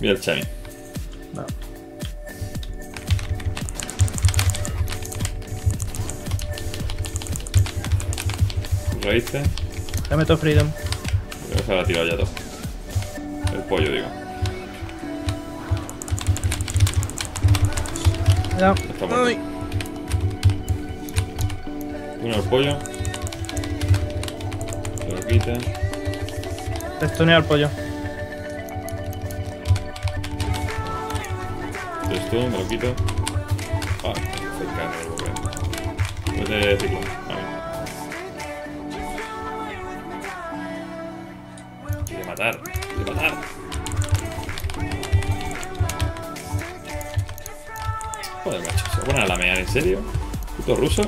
Mira el Chain. No. Raíces. Dame todo, Freedom. Creo que se la ha tirado ya todo. El pollo, digo. No. Está muerto. Uno al pollo. Se lo quita. Testuneo al pollo. Testun, me lo quito. Ah, se cae. Voy a decirlo. Quiere matar. Quiere matar. Joder, macho. Se pone a lamear, ¿en serio? Puto ruso.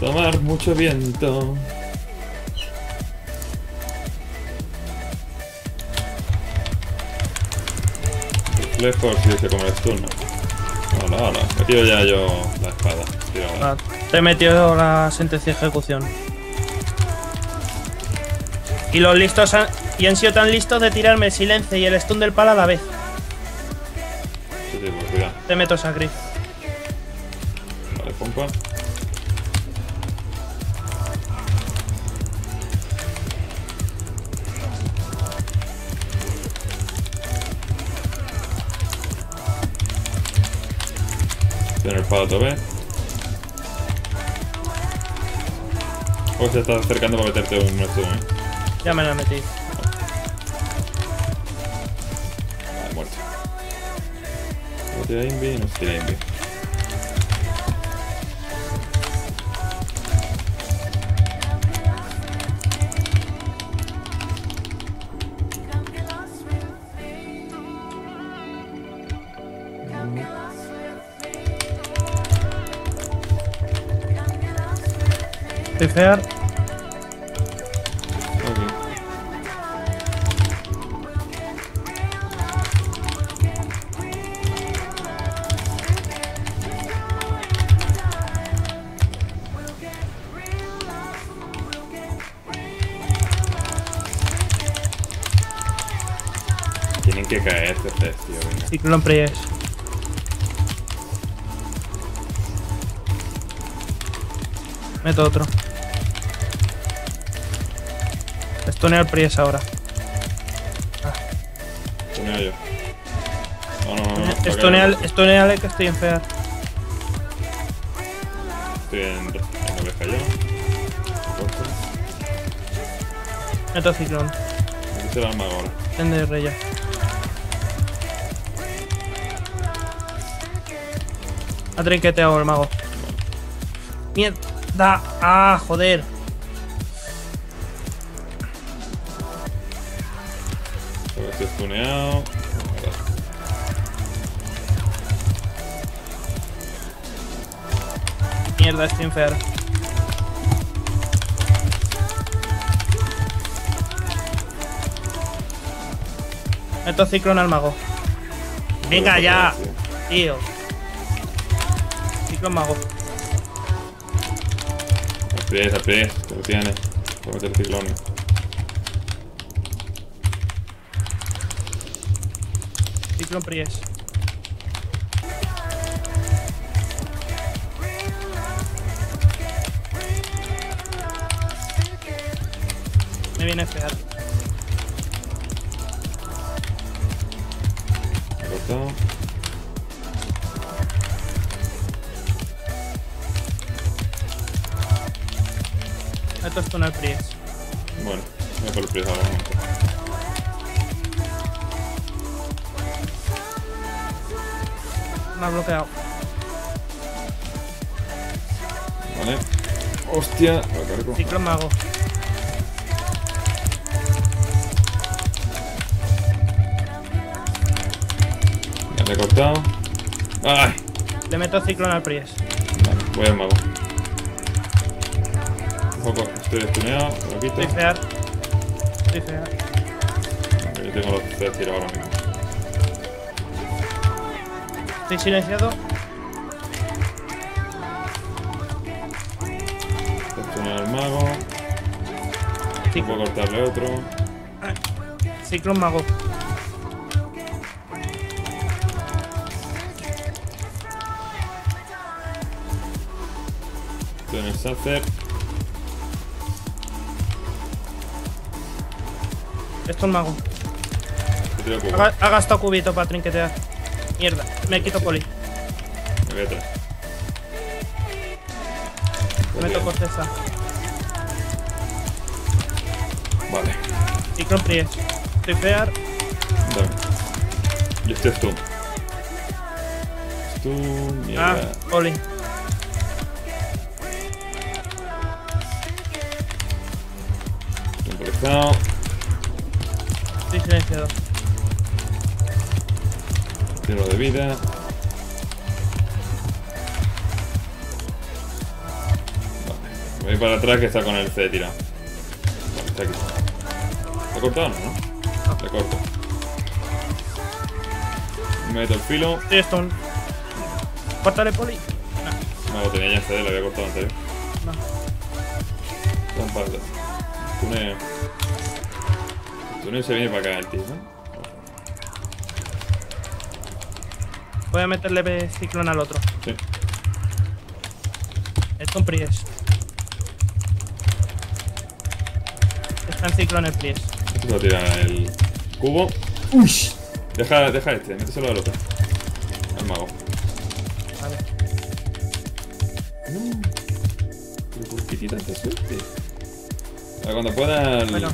Tomar mucho viento. Reflejos si se come el turno. Hola, hola. Me tiro ya yo la espada. Ah, te he metido la sentencia de ejecución. Y los listos han sido tan listos de tirarme el silencio y el stun del pala a la vez. Sí, pues, te meto sacri. Vale, pompa. Tiene el palo tope. O se está acercando para meterte un stun, ¿eh? Ya me la metí. Vale, muerto. No tira Invi, no tira Invi. Fear. Okay. Tienen que caer este test, tío. Ciclón Preyes. Meto otro. Tunear Priest ahora. Ah. Tuneo yo. No, no, no. Estoneale que estoy en fear. Estoy en oveja yo. Meto ciclón. Aquí se va el mago ahora. Tende de rey ya. Ha trinqueteado el mago. Mierda. Ah, joder. Tuneado. Mierda, estoy en fear. Meto ciclón al mago. Venga ya, tío. Ciclón mago. Aprieta, que lo tiene. Voy a meter ciclón. Ciclón Priest. Me viene a esperar. Esto es con el Priest. Bueno, voy a por el Priest ahora un momento. Me ha bloqueado. Vale. Hostia, lo cargo. Ciclón mago. Ya le he cortado. ¡Ay! Le meto ciclón al Priest. Vale, voy al mago. Un poco, estoy destuneado, lo quito. Estoy fear. Estoy fear. Yo tengo los tres tirados ahora mismo. Estoy silenciado. Estoy al mago. Tengo que cortarle otro. Ciclón mago. Tienes Sacer. Esto es mago. Ha gastado cubito para trinquetear. Mierda, me quito poli. Me voy atrás. Me toco César. Vale. Y con Pries. Tripear. Vale. Yo estoy stun. Stun, mierda. Ah, poli. Empezado. Estoy silenciado. Tiro de vida. Voy para atrás que está con el C tirado. Vale, está aquí. ¿Te he cortado o no? Te corto. Me meto el filo. Stone. Cortale poli. No, lo tenía ya en CD, lo había cortado antes. No. Tan parda. Tuneo. Tuneo se viene para acá el tío, ¿no? Voy a meterle ciclón al otro. Sí. Esto es Pries. Está en ciclón el Pries. Esto lo tira el cubo. ¡Uy! Deja este, méteselo al otro. Al mago. Vale. No. Pero ¿por qué tiene tanta suerte? Ahora cuando pueda el... Bueno.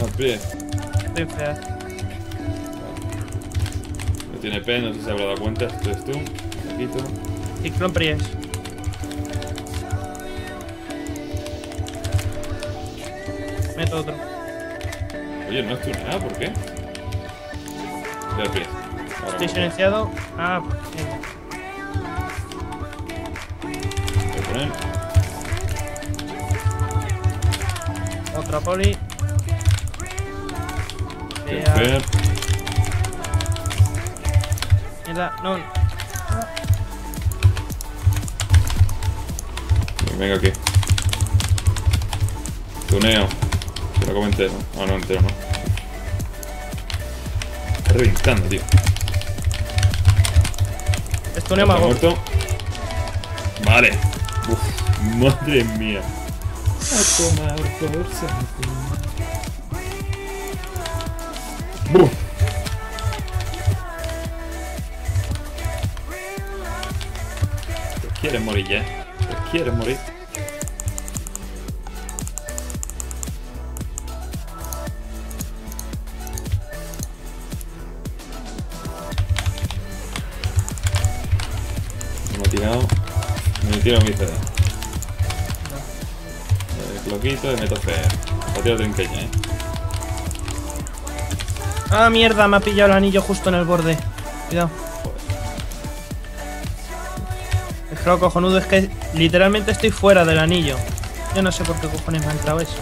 Al Pries. Estoy fea. Tiene P, no sé si se habrá dado cuenta, esto es tú, lo quito. Ciclón Pries. Meto otro. Oye, no es tú nada, ¿por qué? Voy a Pries. Estoy silenciado. Ah, por fin. Voy a poner. Otra poli. No. Venga aquí. Tuneo. Te lo como entero. Ah, no, entero no. Está reventando, tío. Estuneo mago. ¿Muerto? Vale. Uf, madre mía. A tomar por favor. Quieres morir ya, quieres morir. Me he tirado, me tiro mi CD. Lo quito y meto fea. Lo tiro trinqueña, eh. Ah, mierda, me ha pillado el anillo justo en el borde. Cuidado. Lo cojonudo es que literalmente estoy fuera del anillo. Yo no sé por qué cojones me ha entrado eso.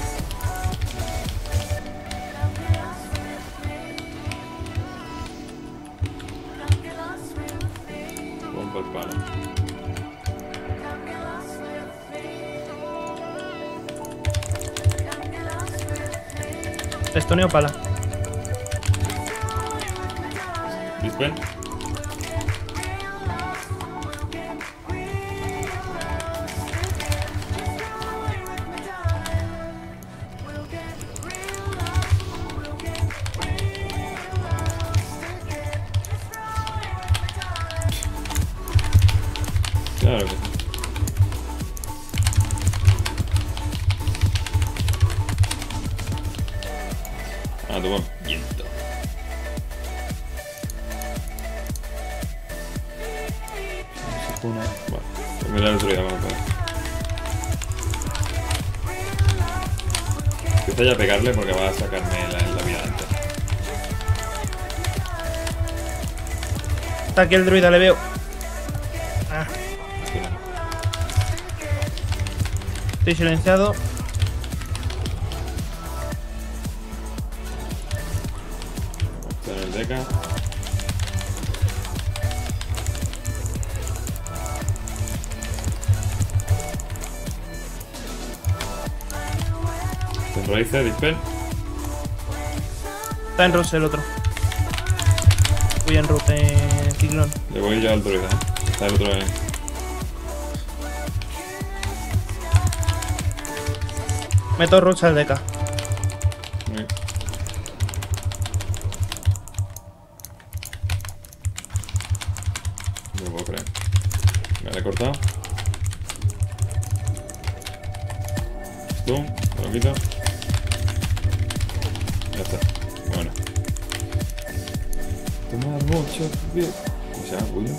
Bomba el palo. Estoneo pala. Dispen. Voy a pegarle porque va a sacarme la vida antes. Está aquí el druida, le veo. Ah. Estoy silenciado. Está en el deca. Centralice, dispel. Está en Rose el otro. Voy en route, Ciclón. Le voy ya al druida, ¿eh? Está el otro ahí. Meto Roche al Deca. Sí. No puedo creer. Me la he cortado. Boom, lo quito. Ya está. Bueno. Tomad mucho. Bien. ¿Cómo se llama, Julio?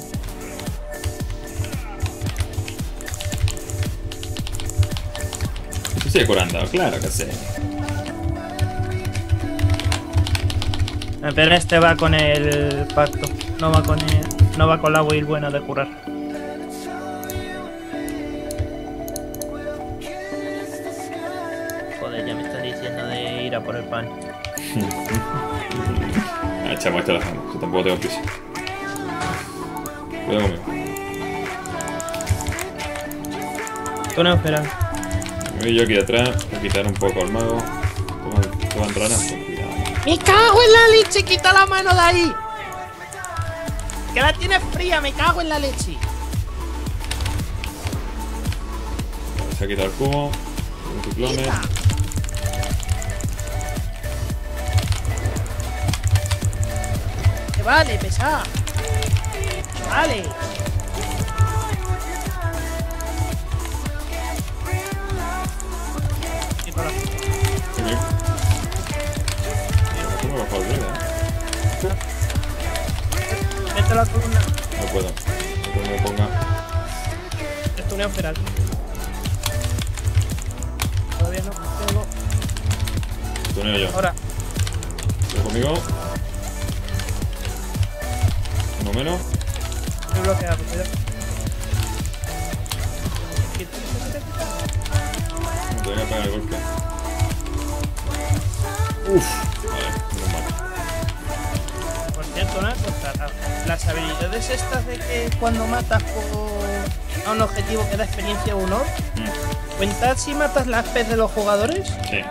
Esto sigue curando, claro que sí. Pero este va con el pacto. No va con el, no va con la build buena de curar. Por el pan. Ah, chamo, esta la jamo. Yo tampoco tengo prisa. Cuidado conmigo. Tú no esperas. Me voy yo aquí atrás a quitar un poco al mago. Toman ranas con cuidado. ¡Me cago en la leche! ¡Quita la mano de ahí! ¡Que la tienes fría! ¡Me cago en la leche! Se ha quitado el cubo. Un ciclón. Vale, pesada. Vale. ¿Qué para? ¿Qué? ¿Cómo bajo el dedo? Mete la columna. No puedo. No me ponga. Esto es un feral. Todavía no tengo. Tuneo yo. Ahora. ¿Estás conmigo? Menos. Estoy bloqueado, pero... Te voy a pegar el golpe. Uff. Vale, no mata. Por cierto, ¿no? Las habilidades estas de que cuando matas a un objetivo que da experiencia o honor, ¿cuentas si matas las pez de los jugadores? Sí.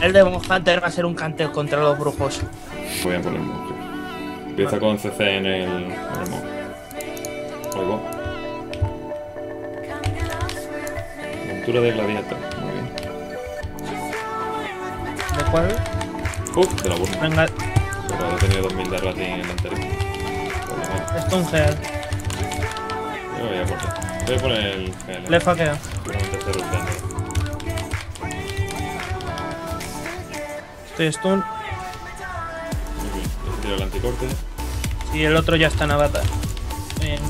El Demon Hunter va a ser un canteo contra los brujos. Voy a poner el monstruo. Empieza con CC en el mob. Luego. Montura de gladiator. Muy bien. ¿De cuál? De la burla. Venga. Pero he tenido 2000 de rating en el anterior. Esto es un gel. Yo voy a cortar. Voy a poner el gel. Le faqueo. Estoy stun. El anticorte. Y el otro ya está en avatar. Bien.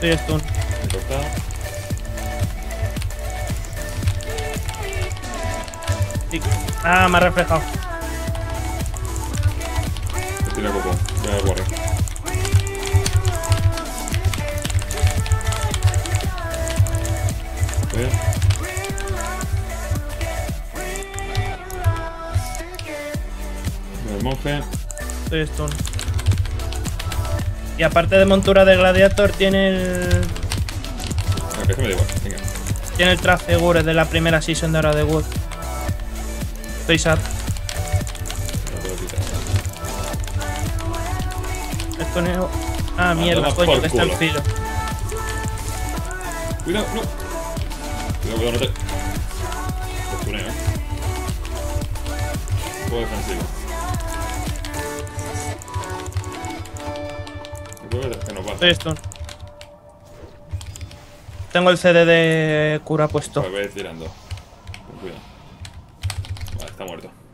Estoy stun. He cortado. Sí. Ah, me ha reflejado. Me tira copo. Ya me guardé. Bien. Monje. Estoy stun. Y aparte de montura de gladiator tiene el... No, que me da igual. Venga. Tiene el traje gore de la primera season de Hora de Wood. Estoy sad. No puedo quitar. Esto no... Ah, mierda, coño, que está en filo. Cuidado, no. Cuidado, no te... Postureo. Un poco defensivo. Estoy stun. Tengo el CD de cura puesto. Voy a ir tirando. Con cuidado. Vale, está muerto.